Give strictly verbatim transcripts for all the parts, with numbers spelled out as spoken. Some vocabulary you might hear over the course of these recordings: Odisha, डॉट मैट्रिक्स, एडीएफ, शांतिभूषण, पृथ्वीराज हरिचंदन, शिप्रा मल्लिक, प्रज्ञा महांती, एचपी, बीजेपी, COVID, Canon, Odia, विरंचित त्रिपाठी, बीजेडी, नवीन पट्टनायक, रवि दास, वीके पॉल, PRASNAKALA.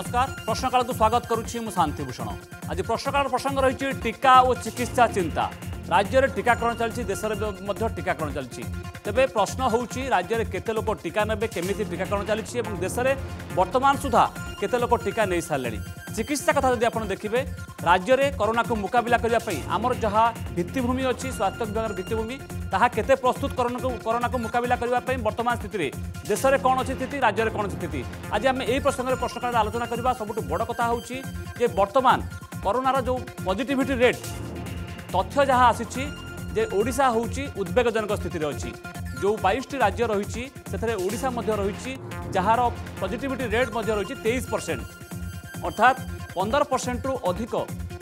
नमस्कार प्रश्नकाल को स्वागत करुच्ची मु शांतिभूषण। आज प्रश्नकाल प्रसंग रही टीका और चिकित्सा चिंता। राज्य में टीकाकरण चलती, देश में टीकाकरण चलती, तेरे प्रश्न हो राज्य में केते लोक टीका ने केमी टीकाकरण चलती और देश में बर्तमान सुधा केते लोक टीका नहीं सारे। चिकित्सा कथा जब आप देखिए राज्य में कोरोना को मुकाबला करने आमर जहाँ भित्तिभूमि अच्छी स्वास्थ्य विभाग भित्तिभूमि ताहा केते प्रस्तुत कोरोना को मुकाबला करने बर्तमान स्थित देश में कौन अच्छी स्थिति, राज्य में कौन अच्छी स्थिति, आज आम यही प्रसंग में प्रश्नकाल आलोचना करवा। सबुठ बड़ कथा हो बर्तमान कोरोनार जो पॉजिटिविटी रेट तथ्य जहाँ आसी ओडिशा हूँ उद्वेगजनक स्थित अच्छी। जो बाईस राज्य रही ओडिशा रही जार पॉजिटिविटी रेट रही तेईस परसेंट अर्थात पंदर परसेंट रु अधिक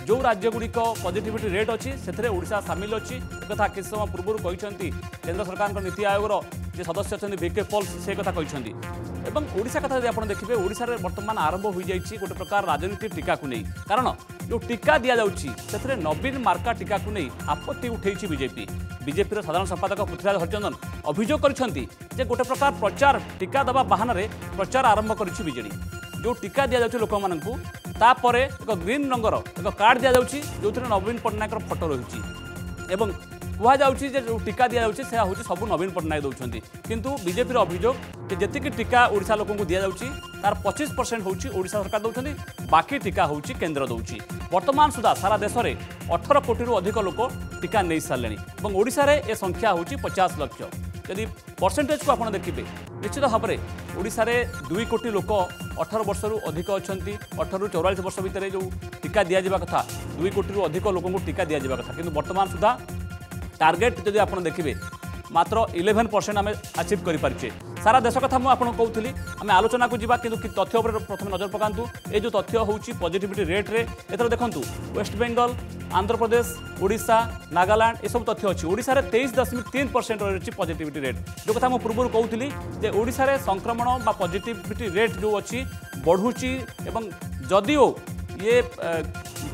जो राज्यगुड़िक पॉजिटिविटी रेट अच्छी से ओडिशा सामिल अच्छी। कथा किसी समय पूर्व कहते केन्द्र सरकार नीति आयोग जे सदस्य अच्छा वीके पॉल से कथा कहते हैं। ओडिशा कथा जब आप देखिए ओडिशा बर्तमान आरंभ हो जाएगी गोटे प्रकार राजनीति टीका को नहीं, कारण जो टीका दि जाऊँगी से नवीन मार्का टीका को नहीं आपत्ति उठेगी बीजेपी। बीजेपी साधारण संपादक पृथ्वीराज हरिचंदन अभियोग कर गोटे प्रकार प्रचार टीका दवा बाहान प्रचार आरंभ करजेडी। जो टीका दि जाऊँगी लोक मानूर एक ग्रीन रंगर एक कार्ड दि जाऊँगी जो थे नवीन पट्टनायक फटो रही कहुच्छी। जो टीका दि जाऊँगी से हूँ सब नवीन पट्टनायक दौरान किंतु बीजेपी अभियोग जी टीका ओडिशा लोक दि जाऊँगी तार पच्चीस परसेंट ओडिशा सरकार दौरान बाकी टीका हूँ केन्द्र दौरान। बर्तमान सुधा सारा देश में अठारह कोटी रू अधिक लोक टीका नहीं सारे और ओडिशा रे ए संख्या हूँ पचास लक्ष। यदि परसेंटेज को आप देखिए निश्चित भाव में ओडिशा रे दुई कोटी लोक अठारह वर्ष रू अधिक अच्छा अठारह रू चौवालीस वर्ष भितर जो टीका दि जावा कथा दुई कोटी रू अधिक लोक टीका दि जावा कथा किंतु बर्तमान सुधा टार्गेट यदि आप देखिए मात्र इलेवेन परसेंट आम अचिव करें। सारा देश कथा मुझे कहूली आम आलोचना को जावा कि तथ्य प्रथम नजर पकातु। ये जो तथ्य हूँ पॉजिटिविटी रेट रे एथर देखूँ वेस्ट बेंगल, आंध्र प्रदेश, ओडिशा, नागालैंड ये सब तथ्य अच्छी। ओडिशा रे तेईस दशमिक तीन परसेंट रही पॉजिटिविटी रेट। जो कथा मुझे पूर्व कहूली ओडिशा रे संक्रमण बा पॉजिटिविटी रेट जो अच्छी बढ़ुची एवं जदिओ ये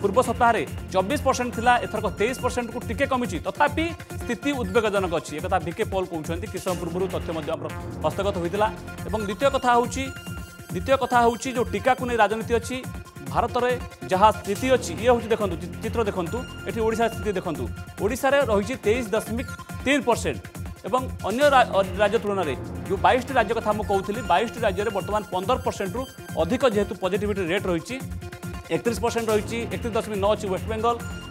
पूर्व सप्ताह चौबीस परसेंट था एथरक तेईस परसेंट को टिके कमी तथापि स्थिति उद्वेगजनक अच्छी। एक भिके पॉल कहते कि समय पूर्व तथ्य हस्तगत होता। द्वितीय कथा हूँ द्वितीय कथा हूँ जो टीका को नहीं राजनीति अच्छी भारत में जहाँ स्थिति अच्छी ये हूँ देखूँ चित्र देखूँ ये ओडिशा स्थिति देखूँ। ओडिशा रही तेईस दशमिक तीन परसेंट एवं अन्य राज्य तुलन में जो बाईस राज्य कथा मुझे कहूली बाईस राज्य में बर्तमान पंदर परसेंट रु अधिक जेहेतु पॉजिटिविटी रेट रही एकतीस परसेंट रही एकतीस दशमिक नौ अच्छी वेस्ट बेंगल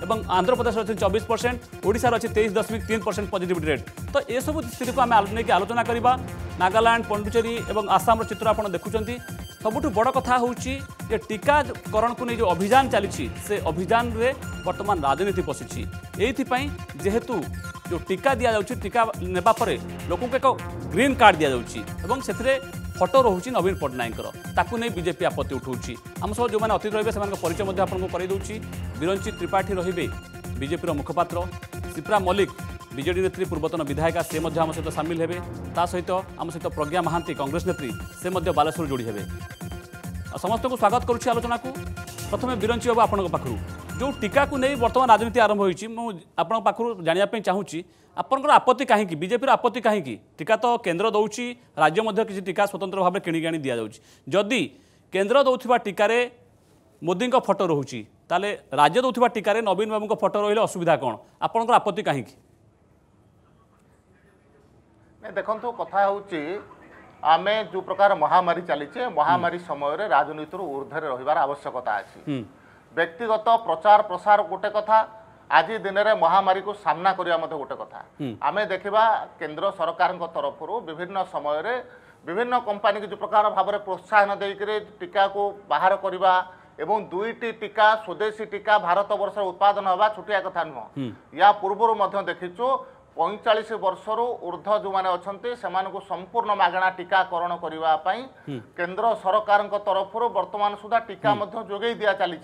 और आंध्र प्रदेश रही चौबीस परसेंट ओडिशार अच्छी तेईस दशमिक तीन परसेंट पॉजिटिविटी रेट। तो ये सब स्थिति को आम नहीं आलोचना करवा। नागालैंड, पंडुचेरी और आसाम चित्र आप देखुं। सबुठ बड़ कथा हूँ ये टीकाकरण को नहीं जो अभियान चली अभियान में बर्तमान राजनीति पशिची। यही जेहेतु जो टीका दि जाऊँगी टीका नेपर लोक एक ग्रीन कार्ड दि जाऊँगी फटो रोचे नवीन पट्टनायक नहीं बीजेपी आपत्ति उठाऊँगी। आम सब जो मैंने अतीत रहे से परिचय आपको कराई दूसरी। विरंचित त्रिपाठी रे बीजेपी मुखपात्र, शिप्रा मल्लिक बीजेडी नेत्री पूर्वतन विधायिका से आम सहित सामिल हे, ता सहित आम सहित प्रज्ञा महांती कांग्रेस नेत्री से बालेश्वर जोड़ी हे। समस्त को स्वागत करुच्ची आलोचना को। प्रथम विरंची बाबू आपंक पाखु जो टीका को नहीं बर्तमान राजनीति आरंभ होती मुझु जानापी चाहूँगी आपंकर आपत्ति कहीं बीजेपी आपत्ति कहीं टीका तो केन्द्र दौरान राज्य मध्य किसी टीका स्वतंत्र भाव में किणिक आनी दि जाऊँगी। जदि केन्द्र दौर टीकर मोदी फटो रोचे ताले राज्य दौर टीकर नवीन बाबू फटो रही असुविधा कौन आपंकर आपत्ति कहीं देखु। कथा हूँ आम जो प्रकार महामारी चलीचे महामारी समय राजनीति ऊर्धर रही आवश्यकता अच्छी। व्यक्तिगत प्रचार प्रसार गोटे कथा आज दिन में महामारी को सामना करिया गोटे कथा। आम देखा केन्द्र सरकार तरफ विभिन्न समय रे विभिन्न कंपनी के जो प्रकार भाव में प्रोत्साहन देकर टीका को बाहर करवा एवं दुईटी टीका स्वदेशी टीका भारत वर्ष उत्पादन हवा छोटिया कथा नुह। या पूर्व देखीचु पैंचाश वर्ष रु ऊर्ध जो मैंने अच्छे से संपूर्ण मागणा टीकाकरण करने केन्द्र सरकार तरफ बर्तमान सुधा टीका जोगे दि चली।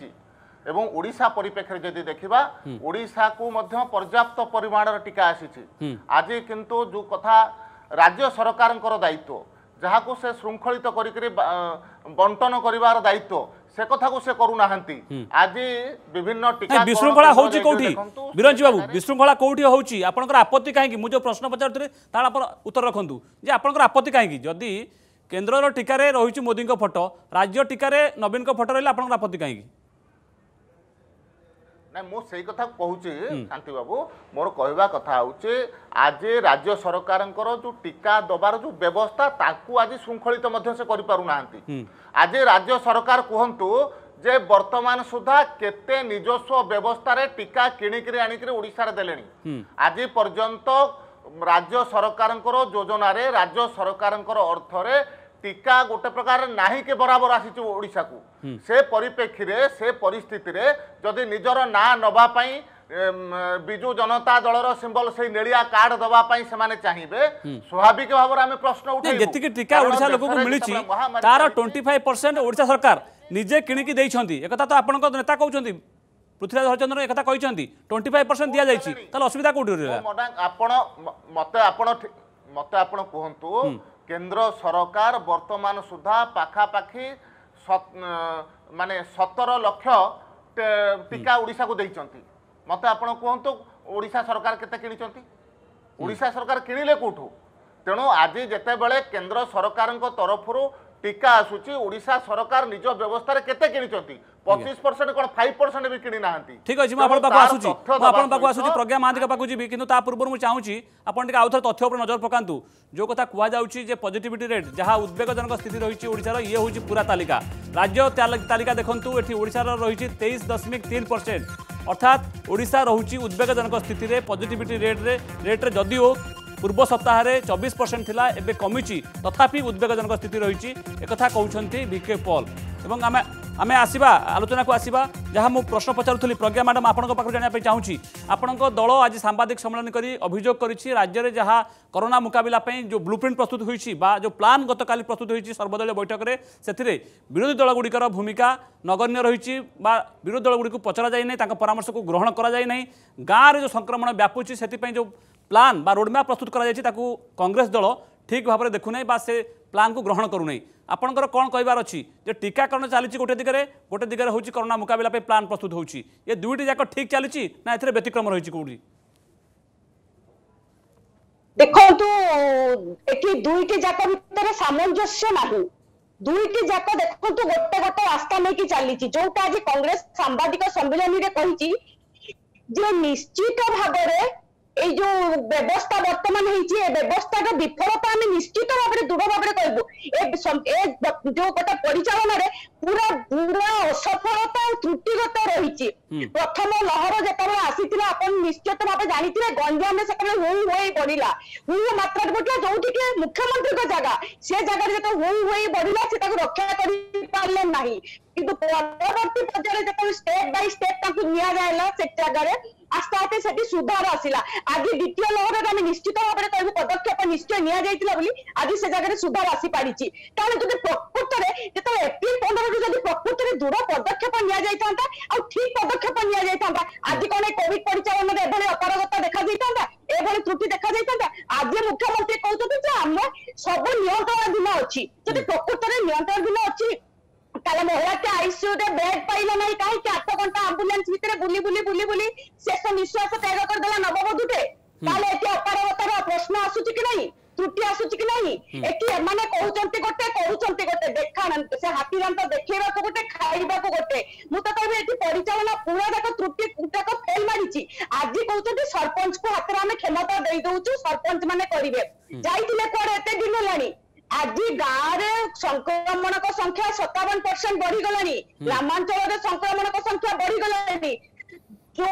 ओडिशा परिप्रेक्षी जदि देखा ओडिशा को पर्याप्त परिमाणर टीका आसी आज किंतु जो कथा राज्य सरकार दायित्व जहाँ को से श्रृंखलित तो करी बंटन करार दायित्व से कथा को से करूना आज विभिन्न टीका विशृंखला होउची कोठी बिरंजी बाबू विशृंखला कोठी होउची आपनकर आपत्ति काहे कि मु जो प्रश्न पचारथरे तार आपन उत्तर रखंतु जे आपनकर आपत्ति काहे कि जदि केन्द्र टीकार रही मोदी फटो राज्य टीकार नवीन फटो रही आप आपत्ति कहीं ना मो से कथा कहूँ शांति बाबू मोर कहवा कथा हूँ आज राज्य सरकार जो टीका दबार जो व्यवस्था आज श्रृंखलित तो से करना आज राज्य सरकार कहतु जे वर्तमान सुधा केते निजस्व व्यवस्था टीका किणिक आनिकार दे आज पर्यंत राज्य सरकार योजना राज्य सरकार अर्थर टीका गोटे प्रकार नाही के बराबर आसी ओडिशा को से परिप्रेक्षी रे से परिस्थिति रे जदि निजर ना नबा पाई बिजु जनता दल सिंबल से नेलिया कार्ड दबा पाई से माने चाहिए स्वाभाविक भाव में प्रश्न उठे जी टीका ओडिशा लोक को मिली तार पच्चीस परसेंट ओडिशा सरकार निजे किणिकी देइछंती एकता तो आपण नेता कहउछंती पृथ्वीराज हरिचंद्रन एकता कहइछंती पच्चीस परसेंट दिया जाइछि ताले असुविधा कोठि रे आपण मते आपण मते आपण कहंतु केंद्र सरकार वर्तमान सुधा पाखापाखी माने सतर लक्ष टीका ओडिशा को देइछंती मत आप कहतु ओडिशा सरकार के ओडिशा सरकार किणिले कौटू तेणु आज जिते बड़े केंद्र सरकार तरफ टीका आसूची ओडिशा सरकार निज व्यवस्था रे केते किनिचंती पच्चीस परसेंट कोन पाँच परसेंट भी किनि नाहंती ठीक अछि म आपण पाकु आसूची म आपण पाकु आसूची प्रज्ञा महांती पाकु जीबी किंतु ता पूर्व म चाहूची आपण टिका आउथर तथ्य ऊपर नजर पकांतु जो कथा कुआ जाउची जे पॉजिटिविटी रेट जहा उद्वेगजनक स्थिति रहिछि ओडिशा रो ये होछि पूरा तालिका राज्य तालिका देखंतु एठी ओडिशा रो रहिछि तेईस दशमलव तीन परसेंट अर्थात ओडिशा रहुछि उद्वेगजनक स्थिति रे पॉजिटिविटी रेट रे रेट रे जदिओ पूर्व सप्ताह में चौबीस परसेंट थिला एबे कमी तथापि उद्वेगजनक स्थिति रही एकथा कहते भिके पॉल एवं आमे आमे आसवा आलोचना को आसवा जहाँ मुझ प्रश्न पचारूली प्रज्ञा मैडम आपंक पाखु जानापी चाहूँगी आपण दल आज सांबादिक सम्मेलन करी अभियोग कर राज्य में जहाँ कोरोना मुकाबला जो ब्लूप्रिंट प्रस्तुत होई जो प्लान गत काली प्रस्तुत होई सर्वदलीय बैठक में से विरोधी दल गुड़िकर भूमिका नगण्य रही विरोधी दल गुड़ी पचरा जाए नहीं परामर्श को ग्रहण कराई गाँव जो संक्रमण व्यापूँ से जो प्लान बा रोडमैप प्रस्तुत कांग्रेस दल ठीक भाव में देखुना बा से प्लान को ग्रहण करूना आपणकर कौन कहबार अच्छी टीकाकरण चली गोटे दिगरे गोटे दिगरे होची कोरोना मुकाबला पे प्लान प्रस्तुत होची ये दुईटी जाक ठीक चली ना एथरे व्यतिक्रम रही कौटी देखो एठी दुईटी जाक भितर सामंजस्य नाही दुईटी जाक देखो गोटे गोटे रास्ता लेके चली जोटा आज कांग्रेस सांबादिक सम्मेलन रे कहिची जे निश्चित भाग रे ए जो व्यवस्था वर्तमान होती व्यवस्था रो विफलता आम निश्चित भाव में दृढ़ भाव में कहूँ जो गोटे परिचालन रे पूरा पूरा असफलता और त्रुटिगत रही प्रथम लहर जो आसी अपन निश्चित भाव जानी गंजाम से हु हुई बढ़ला हु मात्रा बढ़ला जोटी के मुख्यमंत्री को जगह से जगह जो हु हुई बढ़ला से रक्षा कर पारे ना किंतु परवर्ती पर्याय जो स्टेप बाय स्टेप निला से जगह आस्ते आस्ते से सुधार आसला आज द्वितीय लहर में निश्चित भाव में कहूँ पदक्षेप निश्चय नि आज से जगह सुधार आसी पारिछि तेज प्रकृत में जो एप्रिल पंद्रह जब प्रकृत में दृढ़ पदक्षेप नि ठीक पदक्षेप नि आज कौन कोविड परिचालन में एभली अपारगता देखा जाता एभली त्रुटि देखा जाता आज मुख्यमंत्री कहते हैं आम सब नियंत्रणाधीन अच्छी जो प्रकृत में नियंत्रणाधीन अच्छी काले महिला के आईसीयू रे बेड पाइला नहीं कहीं आठ घंटा एम्बुलेंस भीतर बुली बुली बुली बुली शेष निश्वास त्याग कर देला नववधूटे काले एति अपारगतार प्रश्न आसुची कि नहीं त्रुटि आसुची कि नहीं एति माने कहउचंती गोटे कहउचंती गोटे देखान से हाथी दांत देखेबा को गोटे खाइबा को गोटे मु त कहबे एति परिचालन पूरा दाक त्रुटि दाक फेल मारिची आज कहउचंती सरपंच को हाथ रे हमें क्षमता देई दउचू सरपंच माने करिवे जाइतिले कोड़े एते दिन लाणी आज गाँव संक्रमण का संख्या सत्तावन परसेंट बढ़ीगला ग्रामांचल संक्रमण का संख्या बढ़ीगला जो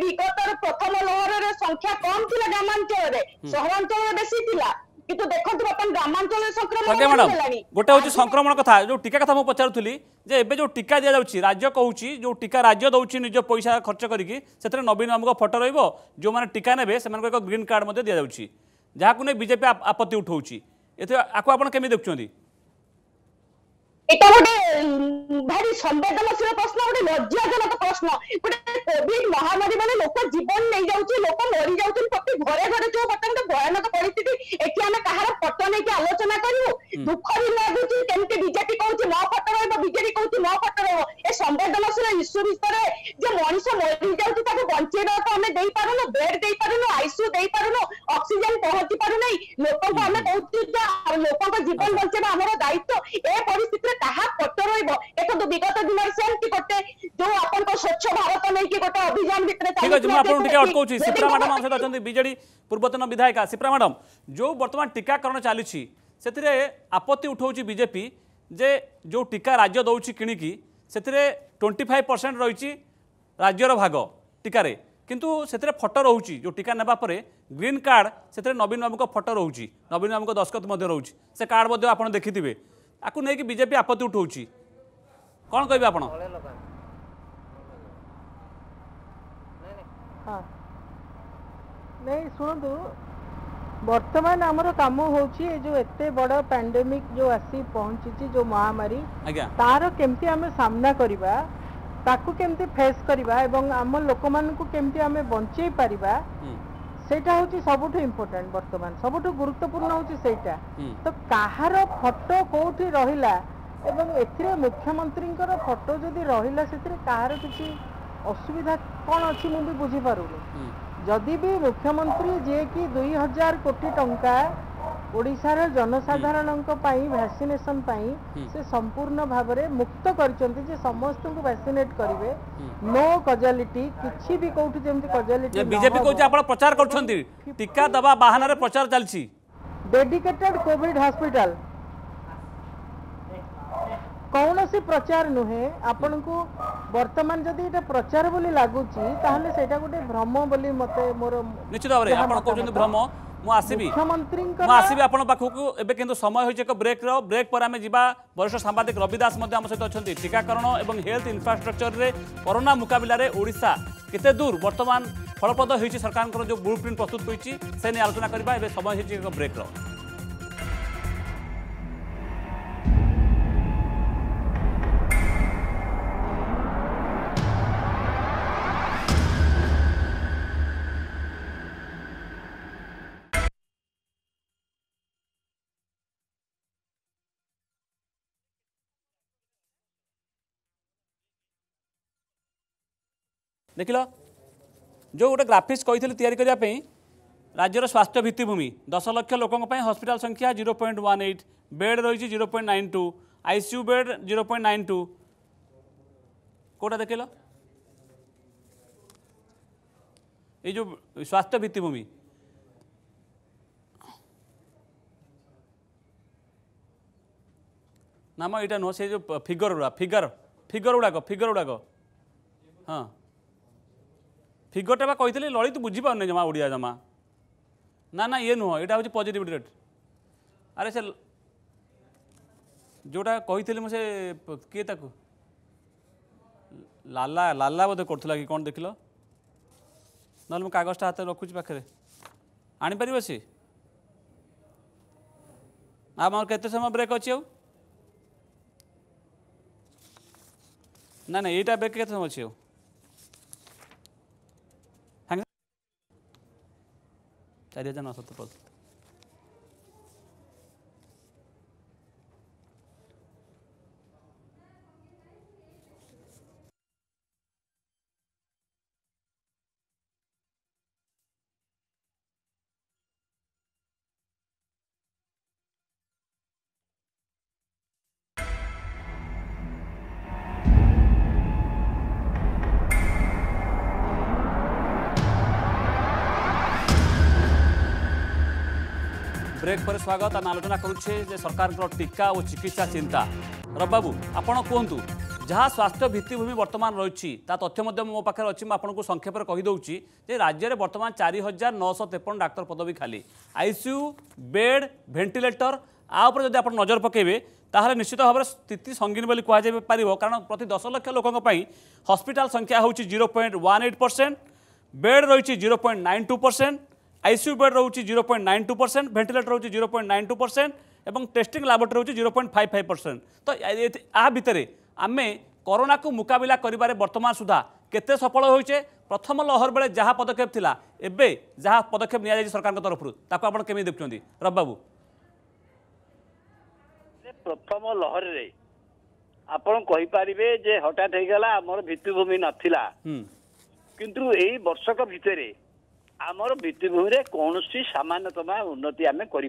विगत प्रथम लहर संख्या कम थी ग्रामांचल सहरांचल बेसी थिला किंतु देखंतु अपन ग्रामांचल संक्रमण गोटे हूँ संक्रमण कथा जो टीका कथा पचारूली जो टीका दि जाऊँगी राज्य कहूँ जो टीका राज्य दौर निज पैसा खर्च कर नवीन बाबू फटो रही जो मैंने टीका ने एक ग्रीन कार्ड दि जाऊँगी जहाँ को नहीं बीजेपी आपत्ति उठाऊँगी भारी संवेदनशील प्रश्न गोटे लज्जाजनक प्रश्न गोटे कोविड महामारी माने लोक जीवन नहीं जाउची लोक मरी जाउची प्रति घरे घरे जो बर्तमान भयानक परिस्थिति एटी आमे कहार फटो नहीं कि आलोचना करू दुख भी लगुची केमते बीजेपी कहउची न फटो रहबो बीजेपी कहउची न फटो रहबो ए संवेदनशील इश्यू विषय जे मनुष्य मरी जाउची ताको बंचेबा को आमे देई पारुनो बेड देई पारुनो आईसीयू देई पारुनो ऑक्सीजन पहुंची पारु नहीं लोक को आमे कहउची दायित्व लोक जीवन बचाना आम दायित्व ए परिस्थिति कहा पट रखु विगत दिन सेमती गोटे जो आप स्वच्छ भारत नहीं कि गोटे अभियान भाई शिप्रा मैडम आम सहित अच्छा बीजेडी पूर्वतन विधायिका शिप्रा मैडम जो बर्तमान टीकाकरण चली आपत्ति उठाऊँगी बीजेपी जे जो टीका राज्य दौर कि ट्वेंटी फाइव परसेंट रही राज्यर भाग टीकार किंतु से फटो रोचे जो टीका नेबा परे ग्रीन कार्ड से नवीन बाबू का फटो रोचे नवीन बाबू का दस्खत रोचे से कार्ड आप देखिथे आपको नहीं बीजेपी आपत्ति उठाऊँगी कौन कह नहीं शुणु बर्तमान आमर कम हो जो एत बड़ पैंडेमिक जो आसी पहुंची जो महामारी तार केमती आम सामना करवा ताकू केमती फेस करवा एवं आम लोक मानू केमती आम बंचे पारिबा सेटा हूँ सबुठ इम्पोर्टेंट बर्तमान सबुठ गुरुत्वपूर्ण हूँ सेटा तो कहार फटो कौटी रहिला एवं एथिरे मुख्यमंत्री फटो जदि रहिला सेथिरे कहार किसी असुविधा कौन अच्छी मुझे बुझी पारुनी जदि भी मुख्यमंत्री जे कि दुई हजार कोटी टंका ओडिशार जनसाधारण वैक्सीनेशन से संपूर्ण भाव में मुक्त कर समस्त को वैक्सीनेट करेंगे नो कजालिटी किसी भी कौटी जमती कजालिटी बीजेपी को जे आपण प्रचार करछंती टीका दबा बहाना रे प्रचार चलछि डेडिकेटेड कोविड हॉस्पिटल कौन सी प्रचार नुहे आपण को वर्तमान जदि एटा प्रचार बोली लागुछि ताहले सेटा गोटे भ्रम बोली मते मोर निश्चित भाव रे आपण कहछंती भ्रम मुख्यमंत्री मुझे आपको पाखक समय होइछ एक ब्रेक रो ब्रेक पर आम जावा वरिष्ठ सांबादिक रवि दास सहित अच्छा टीकाकरण और हेल्थ इंफ्रास्ट्रक्चर रे कोरोना मुकाबला रे ओडिशा केते दूर वर्तमान फलप्रद होइछ सरकार जो ब्लू प्रिंट प्रस्तुत होइछ से नहीं आलोचना करबा एबे समय होइछ एक ब्रेक रो देख लो जो गोटे ग्राफिक्स कही तैयारी करने राज्यर स्वास्थ्य भित्तिभूमि दस लाख लोक हॉस्पिटल संख्या zero point one eight bed रही zero point nine two ICU bed zero point nine two कौटा देख लो ये जो स्वास्थ्य भित्तिभूमि नाम यहाँ नुह से जो फिगर गुड़ा फिगर फिगर गुड़ाक फिगर गुड़ाक हाँ फिगरटा बा कही ललित बुझी पारने जमा ओडिया जमा ना ना ये नुह यहाँ हूँ पॉजिटिव रेट अरे से जोटा कही मुझे किए ताकू लाला लाला बोधे करूला कि कौन देख लो ना मुझे कागजटा हाथ रखुच पाखे आनीपर सी आम केते समय ब्रेक अच्छी ना ना यहाँ ब्रेक केते समय अच्छी चार हजार नौ सत्तर ब्रेक पर स्वागत आम आलोचना करुचे सरकार टीका और चिकित्सा चिंता रबाबू आपड़ कहतु जहाँ स्वास्थ्य भित्तिभूमि बर्तमान रही तथ्य मो पाखे अच्छी आपको संक्षेप में कहीदे जे राज्य में बर्तमान चार हजार नौ सौ तेपन डाक्तर पदवी खाली आईसीयू बेड भेंटिलेटर आउपर जब आप नजर पकेबे ताहले निश्चित भाव में स्थिति संगीन बोली कह पार कारण प्रति दस लाख लोकों हॉस्पिटल संख्या हूँ zero point one eight percent bed रही zero point nine two percent ICU bed रोचे zero point nine two percent ventilator रोचे zero point nine two percent और टेस्टिंग लैबोरेटरी रोचे zero point five five percent तो या भितर आम corona को मुकाबला करिबारे वर्तमान सुधा केते सफल होइछे प्रथम लहर बेले जहाँ पदक्षेप थिला एबे जहाँ पदक्षेप निया जाय सरकार तरफ ताको आपण केमि देखुछन्ती रब बाबू प्रथम लहर रे आपण कहि पारिबे जे हटात हे गला हमर भित्तिभूमि नथिला किंतु एई वर्षक भितर आमर भित्तिभूमि कौन सामान्यतम उन्नति आम कर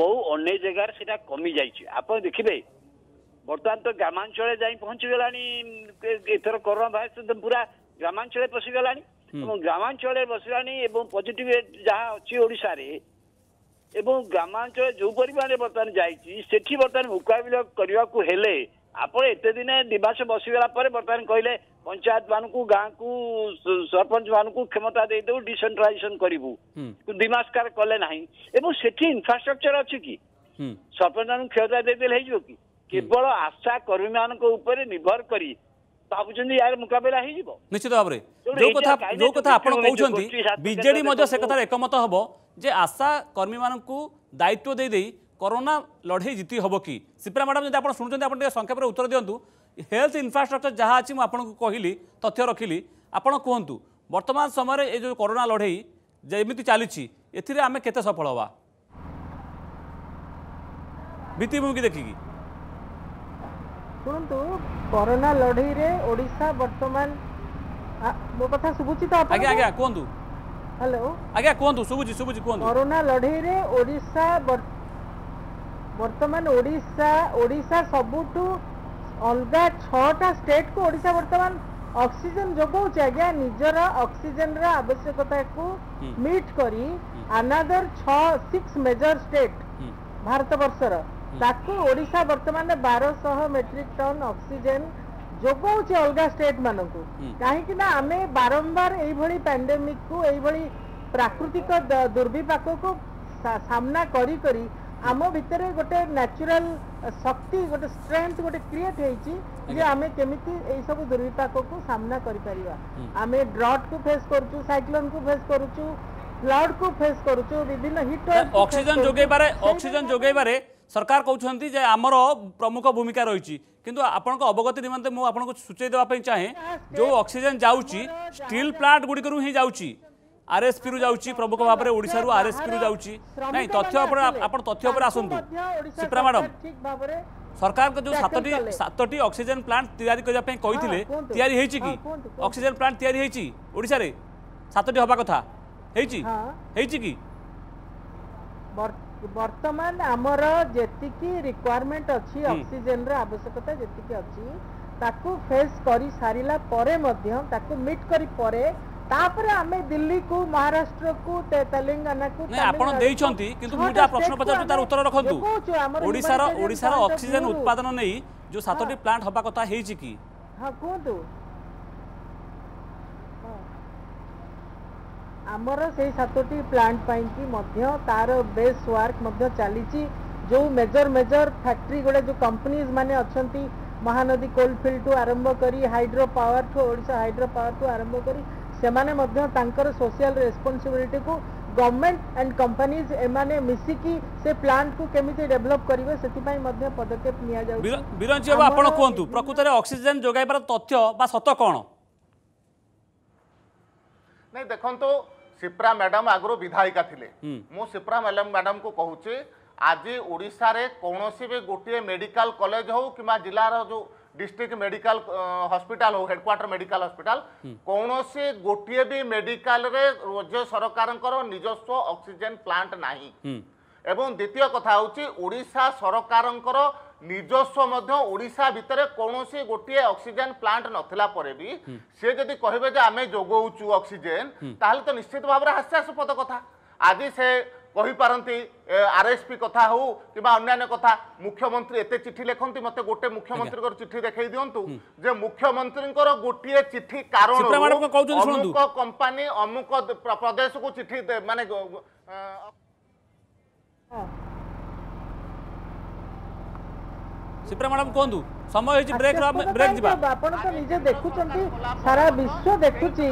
बहु अन जगार से कमी जाए देखिए बर्तमान तो ग्रामांचल जा पहुंचीगला एथर कोरोना भाईरस तो पूरा ग्रामांचल पशिगला ग्रामांचल बसला पजिट रेट जहाँ अच्छी ओडा ग्रामांचल जो परिमाण बर्तमान जाठी बर्तमान मुकबिला करने को हेले आप एत दिन दिवास बसगला बर्तमान कहले पंचायत मान को गाँ को सरपंच मान को क्षमता देदेव डिसेंट्रलाइजेशन करूँ दिमास कार कले ना से इंफ्रास्ट्रक्चर अच्छी कि सरपंच मान क्षमता देदेले हो कि केवल आशा कर्मी मान निर्भर कर भावुं यार मुकबिला निश्चित भाव में जो कथा जो कथा आप बीजेडी से कथार एकमत हम जे आशा कर्मी मान दायित्व दे दे कोरोना लड़े जीती हम कि सीप्रा मैडम जब आप शुणुंटे संक्षेप में उत्तर दिंतु हेल्थ इंफ्रास्ट्रक्चर जहाँ अच्छी मुझे कहली तथ्य रखिली आपड़ कहतु बर्तमान समय ये जो कोरोना लड़े जमी चली आम के सफल हवा भित्तिमि की देखिकी शुणु कोरोना लड़े ओडिशा बर्तमान मो कथा शुभुची तो आज्ञा आज्ञा कहतु हेलो आज्ञा कहतु शुभुची शुभुची कहतु कोरोना लड़े ओडिशा बर्तमान ओडिशा ओडिशा सबुठ अलग छा स्टेट को ओडिशा बर्तमान ऑक्सीजन जगौच आज्ञा निजर ऑक्सीजन आवश्यकता को मीट करी अनादर छ सिक्स मेजर स्टेट भारत बर्षर ताकू ओडिशा बर्तमान बारह सौ मेट्रिक टन ऑक्सीजन जगौच अलग स्टेट मान को कहीं आम बारंबार ये पैंडेमिक को ये प्राकृतिक दुर्विपाक को सामना करी करी आम भितर गोटे नेचुरल शक्ति गोटे स्ट्रेंथ गोटे क्रिएट होती आमे केमिति एई सब दुर्विपाक को सामना करि परिबा आमे ड्रॉट को फेस करूचु साइक्लोन को फेस करूचु फ्लड को फेस करूचु विभिन्न हिट ऑक्सीजन जोगे बारे ऑक्सीजन जोगे बारे सरकार कहउछंती जे आमर प्रमुख भूमिका रहिछि किंतु आपनको अवगति निमंते मु आपनको सूचै देबा पई चाहे जो ऑक्सीजन जाउछि स्टील प्लांट गुडी करू ही जाउछि आरएसपी रु जाउची प्रमुख भाव में ओडिसा रु आरएसपी रु जाउची नहीं तथ्य आपण तथ्य पर आसंतु सिप्रा मैडम सरकार को जो सातटी सातटी ऑक्सीजन प्लांट तैयारी करबा पे कहिथिले तैयारी हेछि कि ऑक्सीजन प्लांट तैयारी हेछि ओडिसा रे सातटी होबा कथा हेछि हेछि कि वर्तमान हमर जेतिकी रिक्वायरमेंट अछि ऑक्सीजन रे आवश्यकता जेतिकी अछि ताकू फेस करी सारिला परे मध्य ताकू मीट करी परे तापर आमे दिल्ली को महाराष्ट्र को तेलंगाना को नहीं आपण देइछंती किंतु मुटा प्रश्न पचार तार उत्तर रखंतु ओडिसा रो ओडिसा रो ऑक्सीजन उत्पादन नै जो सातोटी प्लांट हबा कथा हेछि कि हां कोंतु हमर सेई सातोटी प्लांट पई कि मध्य तार बेस वर्क मध्य चालीछि जो मेजर मेजर फैक्ट्री गडे जो कंपनीज माने अछंती महानदी कोलफिल्ड टू आरंभ करी हाइड्रो पावर टू ओडिसा हाइड्रो पावर टू आरंभ करी सेमाने मध्य तांकर सोशल रेस्पॉन्सिबिलिटी को गवर्नमेंट एंड कंपनीज एमाने मिसिकी से प्लांट को केमिति डेवलप करिवे सेतिपाई मध्य पदकेप निया जाउ बिरंजी बाबू आपण कोंतु प्रकृतरे ऑक्सीजन जोगाइबार तथ्य बा सत कोन नै देखंतो सिप्रा मैडम आगरो विधायिका थिले मो सिप्रा मैडम को कहूचे आज ओडिसा रे कोनोसी बे गोटिए मेडिकल कॉलेज हो किमा जिल्ला रो जो डिस्ट्रिक्ट मेडिकल हॉस्पिटल हो हेडक्वार्टर मेडिकल हॉस्पिटल कौन से गोटे भी मेडिकल रे राज्य सरकार निजस्व ऑक्सीजन प्लांट नाही एवं द्वितीय कथा होची ओडिशा सरकार निजस्व मध्य ओडिशा भितर कौन से गोटे ऑक्सीजन प्लांट नथिला परे भी से जदि कहबे जे आमे जोगौचु ऑक्सीजन ताहले तो निश्चित भाव रे हास्यास्पद कथा आज से कही पारती आरएसपी कथा हो कि अन्य कथा मुख्यमंत्री एते चिठी लिखती मत गोटे मुख्यमंत्री चिठी देखई दिंतु जे मुख्यमंत्री गोटे चिठी कारण अमुक कंपानी अमुक प्रदेश को चिठी मान सिप्रा मैडम कहतु समय ब्रेक ब्रेक तो निजे देखु सारा विश्व देखुची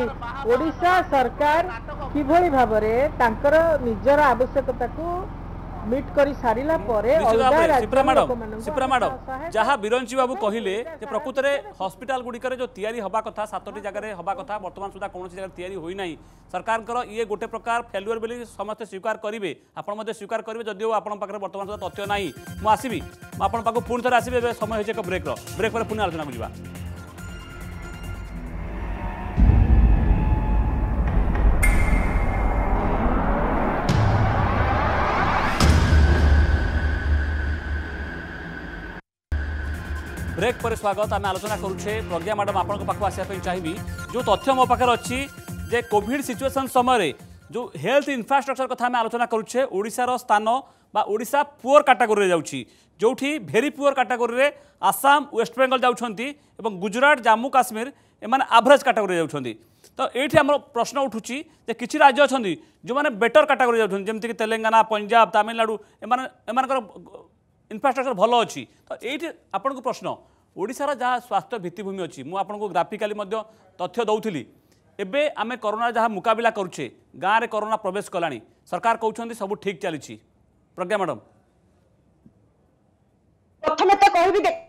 ओडिशा सरकार किभली भाबरे तांकर निजर आवश्यकता को मीट करी सारिला परे सिप्रा मैडम सिप्रा मैडम जहाँ बिरंजी बाबू कहले प्रकृत में हस्पिटाल गुड़िक जो तैयारी हवा कथा सातटी जगार हवा कथा बर्तमान सुधा कौन जगह तैयारी होई नाही सरकार ये गोटे प्रकार फेल्युअर बोली समस्ते स्वीकार करेंगे आपड़ स्वीकार करेंगे जदिव आप बर्तमान सुधा तथ्य ना मुझे आसबि आपको पुणी थे आसबि समय हो ब्रेक ब्रेक पर पुनः आलोचना को जा ब्रेक पर स्वागत आम आलोचना करुचे प्रज्ञा मैडम आपन पाक आसापी चाहिए जो तथ्य मो पाखे अच्छी जे कोविड सिचुएशन समय जो हेल्थ इंफ्रास्ट्रक्चर कथा आम आलोचना करुचे ओडिशार स्थान ओडिशा पुअर कैटेगरी जाऊँगी जो भेरी पुअर कैटेगरी में आसाम वेस्ट बेंगल जाऊँगी और गुजरात जम्मू काश्मीर एम एवरेज कैटेगरी जाऊँगी। तो ये आम प्रश्न उठूँ कि राज्य अच्छा जो मैंने बेटर कैटेगरी जामती तेलंगाना पंजाब तमिलनाडु एम एम इनफ्रास्ट्रक्चर भल अच्छी। तो ये आपन को प्रश्न ओडिशार जहाँ स्वास्थ्य भित्तिभूमि अच्छी मुझे ग्राफिकाली तथ्य दौली एवं आम कोरोना जहाँ मुकबिला करुचे गाँव में कोरोना प्रवेश कला सरकार कहते सब ठीक चली। प्रज्ञा मैडम प्रथम तो कहबी देखु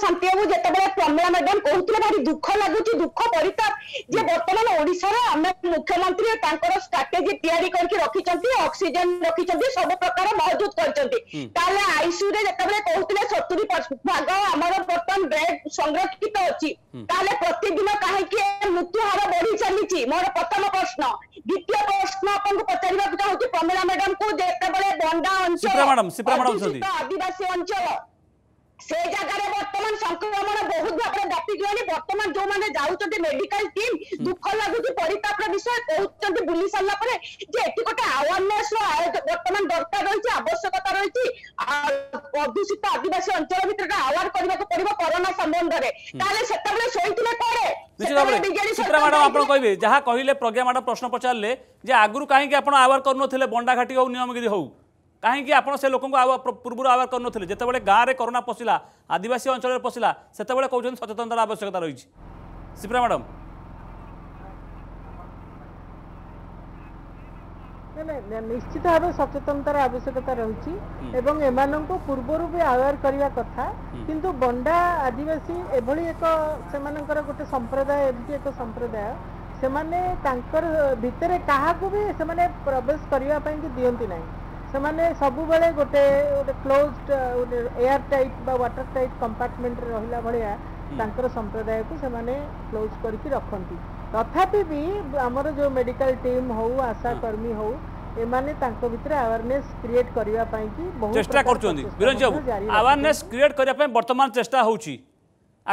शांति बाबू जितेबाला प्रज्ञा मैडम कहते भारी दुख लगुच दुख परिताप जे बर्तमान ओडिशार आम मुख्यमंत्री स्ट्राटेजी तैयारी करके रखिछंती ऑक्सीजन रखिछंती सब प्रकार मौजूद करछंती ताले आईसीयू रे जितेबाला कहतले सत्तर भाग हमर बर्तमान बेड संरक्षित अछि ताले प्रतिदिन काहे कि मृत्यु हार बढ़ी चली। मोर प्रथम प्रश्न द्वितीय प्रश्न अपन को पचारिबाक चाहूती प्रज्ञा मैडम को जितेबाला बंडा आदिवासी अंचल से जगह बर्तमान संक्रमण बहुत भाव में व्यापी गलानी बर्तमान जो मैंने जाऊँगी मेडिकल टीम दुख लगुच परितापर विषय कहते बुली सरला गोटे आवेरनेस बर्तमान दरकार रही आवश्यकता रही प्रदूषित आदिवासी अंचल भर आवार करने को पड़ो कोरोना संबंध में तेल शोले कौन कहे जहाँ कहले प्रज्ञा मैडम प्रश्न पचारे आगुरी कहीं आवार कर बंडा घाटी हो नियमगिरी हो कहीं आप लोक पूर्व आवार करते जितेबाला गाँव में कोरोना पशिला आदिवासी अंचल में पशिला से कहते सचेतनतार आवश्यकता रही। शिप्रा मैडम निश्चित भाव सचेतनतार आवश्यकता रही पूर्वर भी आवार करने कथा किंतु बंडा आदिवासी एभली एक से गोटे संप्रदाय एक संप्रदाय से भीतर क्या भी से प्रवेश करने की दिंती ना से सब बेले गोटे गोटे क्लोज एयर टाइट बा वाटर टाइट कंपार्टमेंट रहिला भलिया संप्रदाय को से क्लोज करके रखती तथापि भी आमर जो मेडिकल टीम हो आशाकर्मी हो एमाने तांको भितर अवेयरनेस क्रिएट करबा पई कि बहुत चेष्टा करछोंदी। बिरंज बाबू अवेयरनेस क्रिएट करबा पई वर्तमान चेष्टा होउची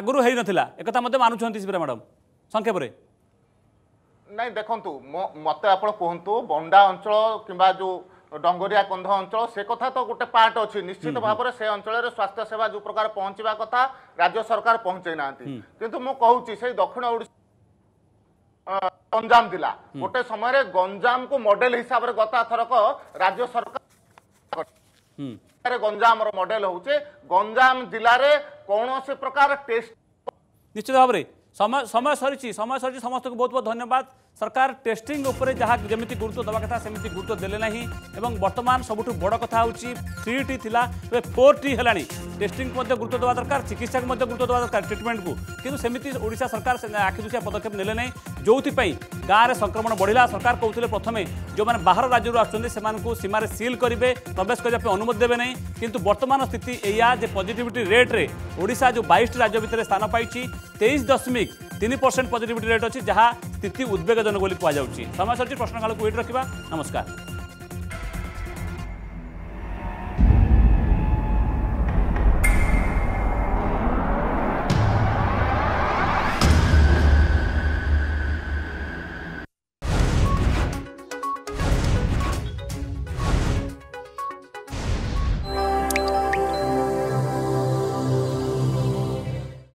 आगुरु हेइ नथिला एकता मते मानुछंती सिप्रा मैडम संक्षेप रे नै देखंतु मते आपण कहंतु बंडा अंचल किबा जो डंगरिया कंध अंचल से कथा तो गोटे पार्ट अच्छी निश्चित भाव में से अंचल स्वास्थ्य सेवा जो प्रकार पहुँचा कथा राज्य सरकार पहुंचे ना किंतु मु कहूँ से दक्षिण ओडिशा गंजाम जिला गोटे समय गंजाम को मॉडल हिसाब से गत थरक राज्य सरकार गंजाम मॉडल हूँ गंजाम जिले में कौन से प्रकार टेस्ट निश्चित भाव में समय समय सरी समय सरी समस्त को बहुत बहुत धन्यवाद। सरकार टेस्टिंग उपरे जहाँ जमी गुरुत्व दवा कथा सेमती गुरुत्व देले नहीं एवं वर्तमान सबुठ बड़ कथा होची थ्री टी थिला वे फोर टी हेलानी टेस्टिंग मध्य गुरुत्व दवा दरकार चिकित्सा को मध्य गुरुत्व दवा दरकार ट्रिटमेंट को किंतु सेमती ओडिशा सरकार से आखिदुसिया पदक्षेप नेले नहीं जोथिपाई गाँव में संक्रमण बढ़िला। सरकार कहते प्रथमे जो मैंने बाहर राज्य आसुचंदी सेमानकु सीमार सील करेंगे प्रवेश करने अनुमति देवे नहीं किंतु वर्तमान स्थिति एया जे पॉजिटिविटी रेट रे ओडिशा जो बाईस राज्य भितर स्थान पाई तेईस दशमिक तीन परसेंट पॉजिटिविटी रेट अच्छी जहाँ स्थिति उद्वेगजनक बोली कहुच्छी। समय सर प्रश्नकाल को वेट रखा नमस्कार।